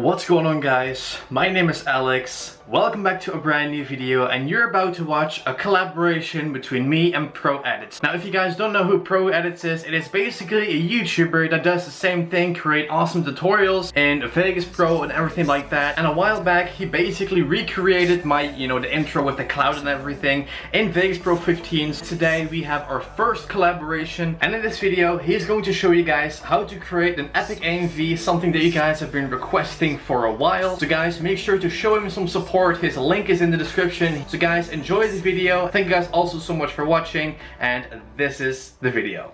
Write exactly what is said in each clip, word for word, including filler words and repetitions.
What's going on, guys? My name is Alex. Welcome back to a brand new video, and you're about to watch a collaboration between me and Pro Edits. Now, if you guys don't know who Pro Edits is, it is basically a YouTuber that does the same thing, create awesome tutorials in Vegas Pro and everything like that. And a while back, he basically recreated my, you know, the intro with the cloud and everything in Vegas Pro fifteen. Today, we have our first collaboration, and in this video, he's going to show you guys how to create an epic A M V, something that you guys have been requesting for a while. So guys, make sure to show him some support. His link is in the description. So guys, enjoy this video. Thank you guys also so much for watching, and this is the video.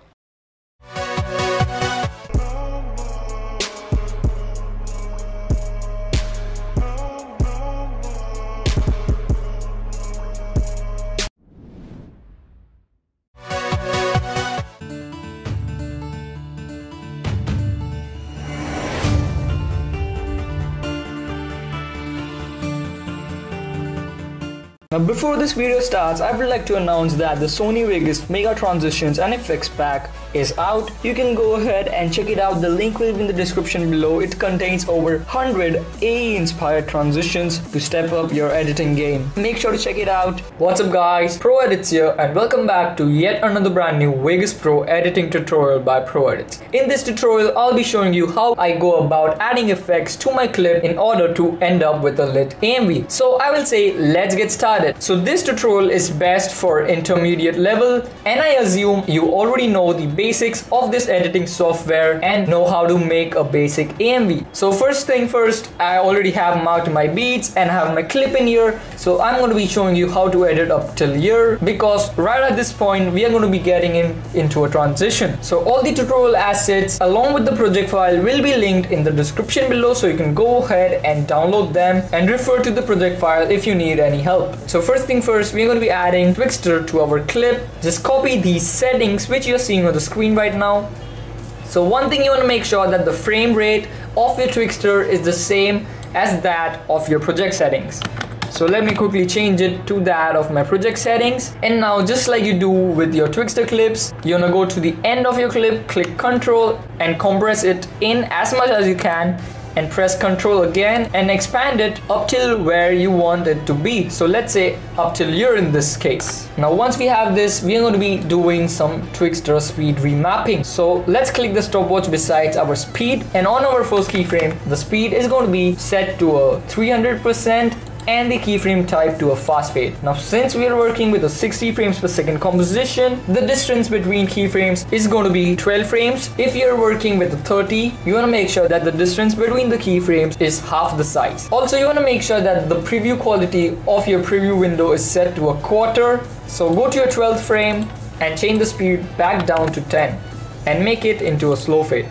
Now, before this video starts, I would like to announce that the Sony Vegas Mega Transitions and Effects Pack is out. You can go ahead and check it out. The link will be in the description below. It contains over one hundred A E inspired transitions to step up your editing game. Make sure to check it out. What's up, guys? Pro Edits here, and welcome back to yet another brand new Vegas Pro editing tutorial by Pro Edits. In this tutorial, I'll be showing you how I go about adding effects to my clip in order to end up with a lit A M V. So I will say, let's get started. So this tutorial is best for intermediate level, and I assume you already know the basics of this editing software and know how to make a basic A M V. So first thing first, I already have marked my beats and have my clip in here. So I'm going to be showing you how to edit up till here, because right at this point we are going to be getting in into a transition. So all the tutorial assets along with the project file will be linked in the description below, so you can go ahead and download them and refer to the project file if you need any help. So first thing first, we're going to be adding Twixtor to our clip. Just copy these settings which you're seeing on the screen right now. So one thing you want to make sure that the frame rate of your Twixtor is the same as that of your project settings. So let me quickly change it to that of my project settings. And now, just like you do with your Twixtor clips, you're gonna go to the end of your clip, click Control and compress it in as much as you can, and press Control again and expand it up till where you want it to be. So let's say up till here in this case. Now once we have this, we are going to be doing some Twixtor speed remapping. So let's click the stopwatch besides our speed, and on our first keyframe, the speed is going to be set to a three hundred percent and the keyframe type to a fast fade. Now since we are working with a sixty frames per second composition, the distance between keyframes is going to be twelve frames. If you're working with a thirty, you want to make sure that the distance between the keyframes is half the size. Also, you want to make sure that the preview quality of your preview window is set to a quarter. So go to your twelfth frame and change the speed back down to ten and make it into a slow fade.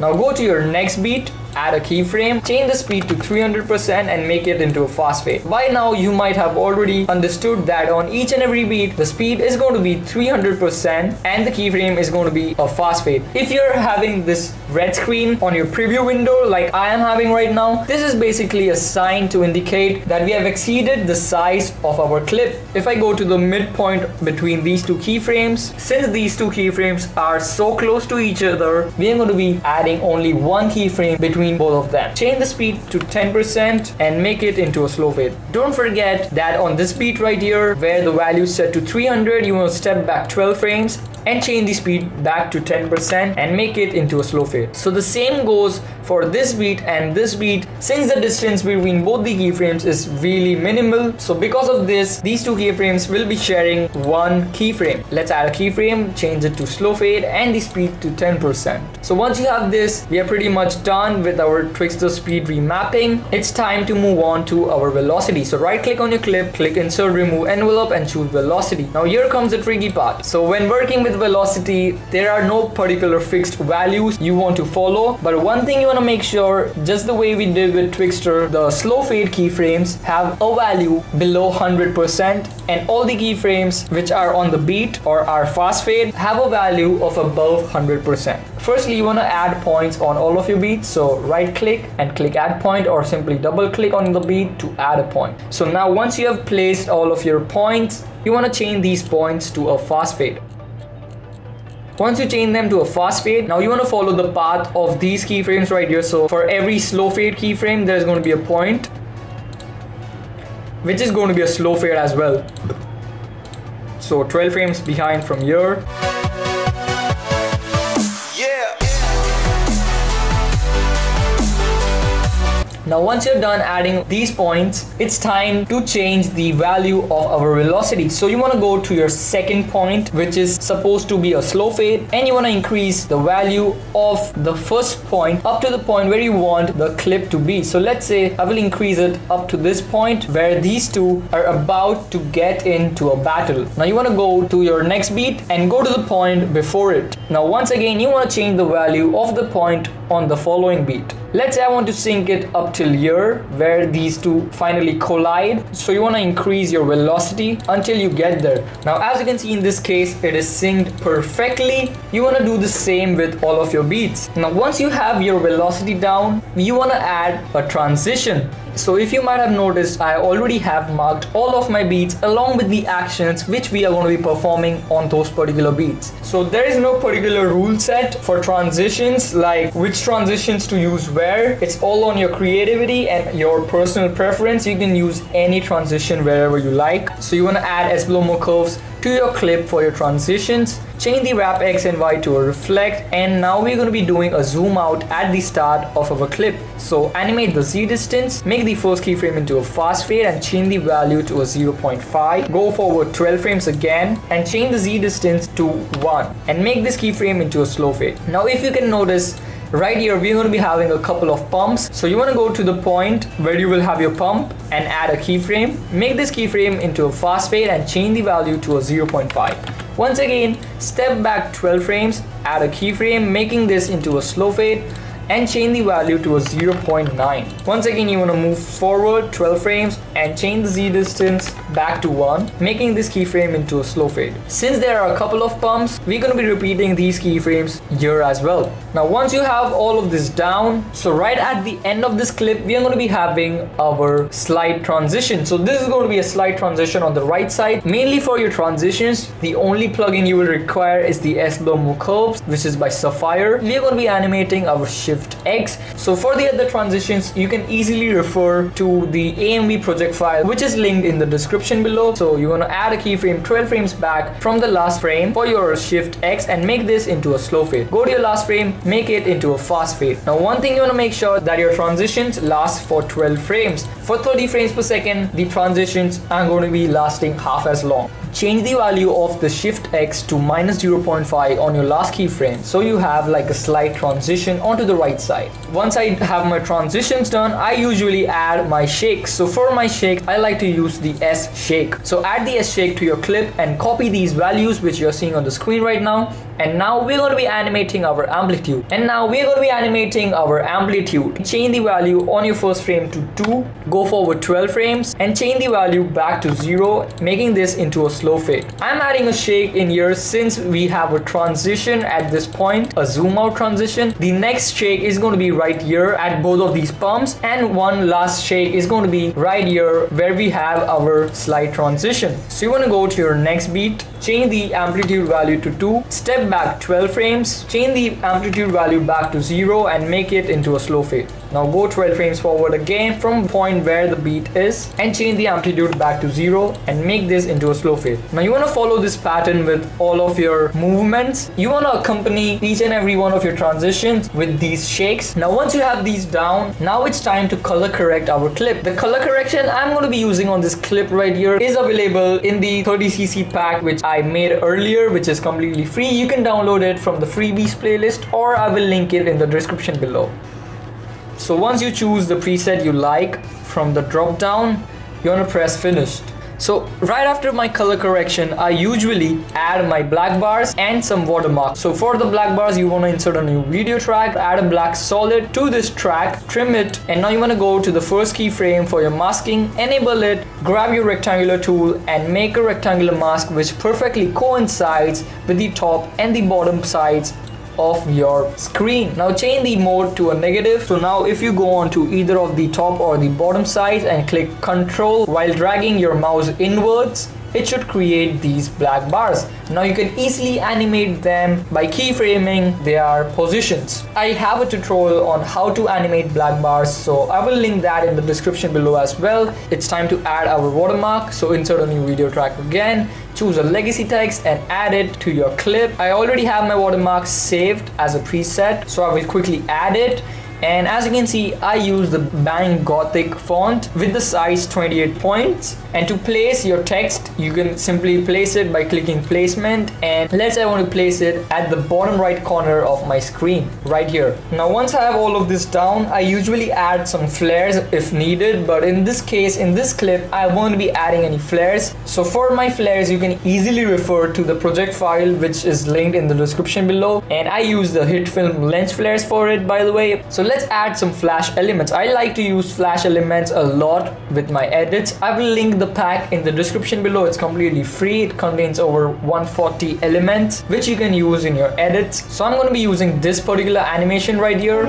Now go to your next beat, add a keyframe, change the speed to three hundred percent and make it into a fast fade. By now you might have already understood that on each and every beat the speed is going to be three hundred percent and the keyframe is going to be a fast fade. If you're having this red screen on your preview window like I am having right now, this is basically a sign to indicate that we have exceeded the size of our clip. If I go to the midpoint between these two keyframes, since these two keyframes are so close to each other, we are going to be adding only one keyframe between both of them. Change the speed to ten percent and make it into a slow fade. Don't forget that on this beat right here, where the value is set to three hundred, you want to step back twelve frames and change the speed back to ten percent and make it into a slow fade. So the same goes for this beat and this beat, since the distance between both the keyframes is really minimal. So because of this, these two keyframes will be sharing one keyframe. Let's add a keyframe, change it to slow fade and the speed to ten percent. So once you have this, we are pretty much done with our Twixtor speed remapping. It's time to move on to our velocity. So right click on your clip, click insert remove envelope and choose velocity. Now here comes the tricky part. So when working with velocity, there are no particular fixed values you want to follow, but one thing you want to make sure, just the way we did with Twixtor, the slow fade keyframes have a value below one hundred percent and all the keyframes which are on the beat or are fast fade have a value of above one hundred percent. Firstly, you want to add points on all of your beats, so right click and click add point, or simply double click on the beat to add a point. So now once you have placed all of your points, you want to change these points to a fast fade. Once you change them to a fast fade, now you want to follow the path of these keyframes right here. So for every slow fade keyframe, there's going to be a point, which is going to be a slow fade as well. So twelve frames behind from here. Now once you're done adding these points, it's time to change the value of our velocity. So you want to go to your second point, which is supposed to be a slow fade, and you want to increase the value of the first point up to the point where you want the clip to be. So let's say I will increase it up to this point where these two are about to get into a battle. Now you want to go to your next beat and go to the point before it. Now once again, you want to change the value of the point on the following beat. Let's say I want to sync it up till here where these two finally collide. So you want to increase your velocity until you get there. Now as you can see in this case, it is synced perfectly. You want to do the same with all of your beats. Now once you have your velocity down, you want to add a transition. So if you might have noticed, I already have marked all of my beats along with the actions which we are going to be performing on those particular beats. So there is no particular rule set for transitions, like which transitions to use where. It's all on your creativity and your personal preference. You can use any transition wherever you like. So you want to add S Bloom Curves to your clip for your transitions. Change the wrap X and Y to a reflect, and now we're going to be doing a zoom out at the start of our clip. So animate the Z distance, make the first keyframe into a fast fade and change the value to a zero point five. Go forward twelve frames again and change the Z distance to one and make this keyframe into a slow fade. Now if you can notice, right here we're going to be having a couple of pumps. So you want to go to the point where you will have your pump and add a keyframe. Make this keyframe into a fast fade and change the value to a zero point five. Once again, step back twelve frames, add a keyframe, making this into a slow fade and change the value to a zero point nine. Once again, you want to move forward twelve frames and change the Z distance back to one, making this keyframe into a slow fade. Since there are a couple of pumps, we're going to be repeating these keyframes here as well. Now once you have all of this down, so right at the end of this clip, we are going to be having our slide transition. So this is going to be a slide transition on the right side. Mainly for your transitions, the only plugin you will require is the S Bloom Curves, which is by Sapphire. We are going to be animating our shape X. So for the other transitions, you can easily refer to the A M V project file, which is linked in the description below. So you want to add a keyframe twelve frames back from the last frame for your shift X and make this into a slow fade. Go to your last frame, make it into a fast fade. Now one thing you want to make sure that your transitions last for twelve frames. For thirty frames per second, the transitions are going to be lasting half as long. Change the value of the shift X to minus zero point five on your last keyframe, so you have like a slight transition onto the right side. Once I have my transitions done, I usually add my shakes. So for my shake, I like to use the S shake. So add the S shake to your clip and copy these values which you're seeing on the screen right now. And now we're going to be animating our amplitude. And now we're going to be animating our amplitude. Change the value on your first frame to two, go forward twelve frames and change the value back to zero, making this into a slow fade. I'm adding a shake in here since we have a transition at this point, a zoom out transition. The next shake is going to be right here at both of these pumps, and one last shake is going to be right here where we have our slide transition. So you want to go to your next beat, change the amplitude value to two, step back twelve frames, change the amplitude value back to zero and make it into a slow fade. Now go twelve frames forward again from the point where the beat is and change the amplitude back to zero and make this into a slow fade. Now you want to follow this pattern with all of your movements. You want to accompany each and every one of your transitions with these shakes. Now once you have these down, now it's time to color correct our clip. The color correction I'm going to be using on this clip right here is available in the thirty C C pack which I made earlier, which is completely free. You can download it from the freebies playlist, or I will link it in the description below. So once you choose the preset you like from the drop down, you want to press finished. So right after my color correction, I usually add my black bars and some watermarks. So for the black bars, you want to insert a new video track, add a black solid to this track, trim it, and now you want to go to the first keyframe for your masking, enable it, grab your rectangular tool and make a rectangular mask which perfectly coincides with the top and the bottom sides of your screen. Now change the mode to a negative. So now if you go on to either of the top or the bottom sides and click Control while dragging your mouse inwards, it should create these black bars. Now you can easily animate them by keyframing their positions. I have a tutorial on how to animate black bars, so I will link that in the description below as well. It's time to add our watermark, so insert a new video track again, choose a legacy text and add it to your clip. I already have my watermark saved as a preset, so I will quickly add it. And as you can see, I use the Bang Gothic font with the size twenty-eight points. And to place your text, you can simply place it by clicking placement. And let's say I want to place it at the bottom right corner of my screen, right here. Now once I have all of this down, I usually add some flares if needed. But in this case, in this clip, I won't be adding any flares. So for my flares, you can easily refer to the project file, which is linked in the description below. And I use the HitFilm lens flares for it, by the way. So let's add some flash elements. I like to use flash elements a lot with my edits. I will link the pack in the description below. It's completely free. It contains over one hundred forty elements which you can use in your edits. So I'm going to be using this particular animation right here.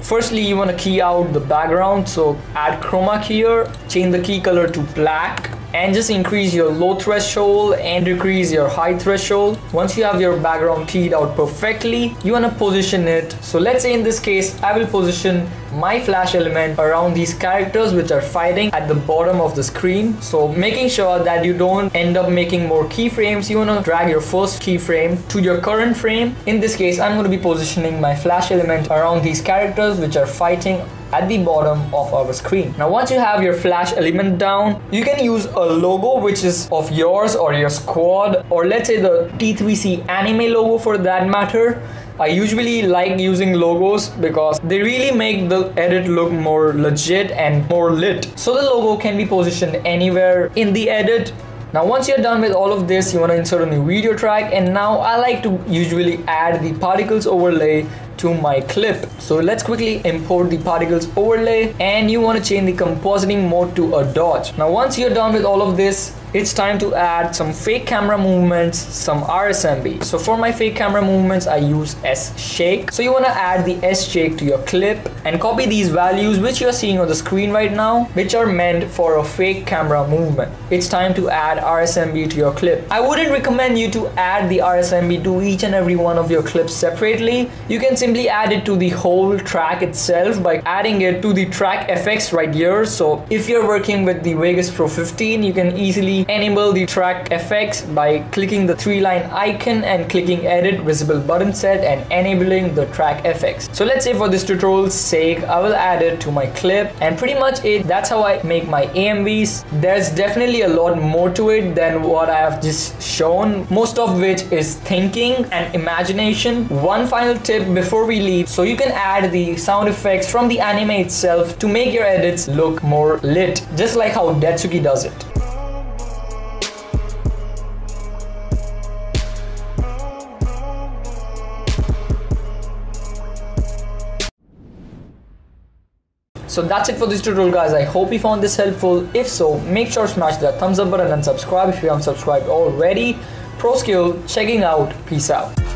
Firstly, you want to key out the background, so add chroma key here, change the key color to black, and just increase your low threshold and decrease your high threshold. Once you have your background keyed out perfectly, you want to position it. So let's say in this case, I will position my flash element around these characters which are fighting at the bottom of the screen. So making sure that you don't end up making more keyframes, you want to drag your first keyframe to your current frame. In this case, I'm going to be positioning my flash element around these characters which are fighting at the bottom of our screen. Now once you have your flash element down, you can use a logo which is of yours or your squad, or let's say the T three C anime logo for that matter. I usually like using logos because they really make the edit look more legit and more lit. So the logo can be positioned anywhere in the edit. Now once you're done with all of this, you want to insert a new video track, and now I like to usually add the particles overlay to my clip. So let's quickly import the particles overlay, and you want to change the compositing mode to a dodge. Now once you're done with all of this, it's time to add some fake camera movements, some R S M B. So for my fake camera movements, I use S shake. So you want to add the S shake to your clip and copy these values which you're seeing on the screen right now, which are meant for a fake camera movement. It's time to add R S M B to your clip. I wouldn't recommend you to add the R S M B to each and every one of your clips separately. You can simply add it to the whole track itself by adding it to the track effects right here. So if you're working with the Vegas Pro fifteen, you can easily enable the track effects by clicking the three line icon and clicking edit visible button set and enabling the track effects. So let's say for this tutorial's sake, I will add it to my clip, and pretty much it. That's how I make my A M Vs. There's definitely a lot more to it than what I have just shown, most of which is thinking and imagination. One final tip before we leave: so you can add the sound effects from the anime itself to make your edits look more lit, just like how Detsuki does it. So that's it for this tutorial, guys. I hope you found this helpful. If so, make sure to smash that thumbs up button and subscribe if you haven't subscribed already. Pro skill, checking out. Peace out.